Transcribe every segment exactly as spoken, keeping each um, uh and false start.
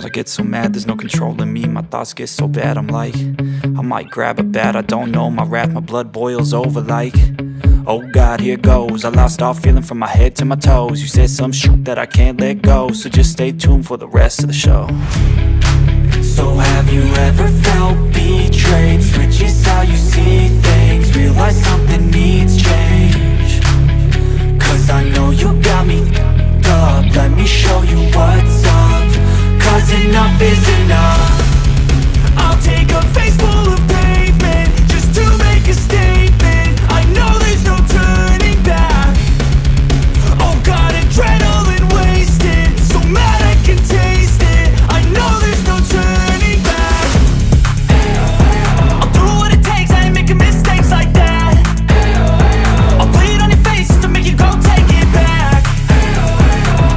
Sometimes I get so mad, there's no controlling me. My thoughts get so bad, I'm like, I might grab a bat, I don't know. My wrath, my blood boils over like, oh God, here goes. I lost all feeling from my head to my toes. You said some shit that I can't let go, so just stay tuned for the rest of the show. So have you ever felt betrayed? Switches how you see things, realize something needs change. Cause I know you got me f***ed up, let me show you what's up. Cause enough is enough. I'll take a face full of pavement just to make a statement. I know there's no turning back. Oh God, adrenaline wasted, so mad I can taste it. I know there's no turning back. I'll do what it takes, I ain't making mistakes like that. I'll bleed on your face to make you go take it back.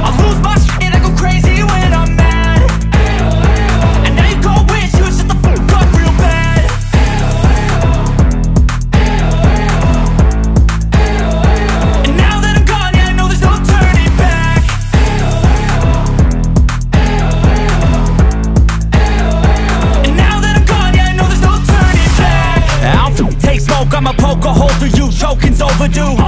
I'll lose my shit, I go crazy when I'm mad. And now you go wish you would shut the fuck up real bad. And now that I'm gone, yeah, I know there's no turning back. And now that I'm gone, yeah, I know there's no turning back. I'll f- take smoke, I'ma poke a hole through you, choking's overdue. Uh,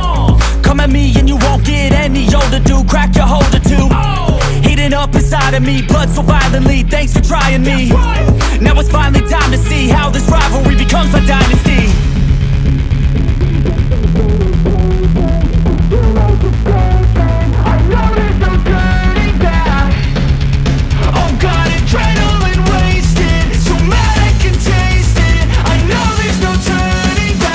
Come at me and you won't get any older, dude. Crack your hold or two. Oh, heating up inside of me, blood so violently. Thanks for trying me. That's right. Now it's finally time to see how this rivalry becomes a dynasty. I know there's no turning back. Oh God, adrenaline wasted, so mad I can taste it. I know there's no turning back.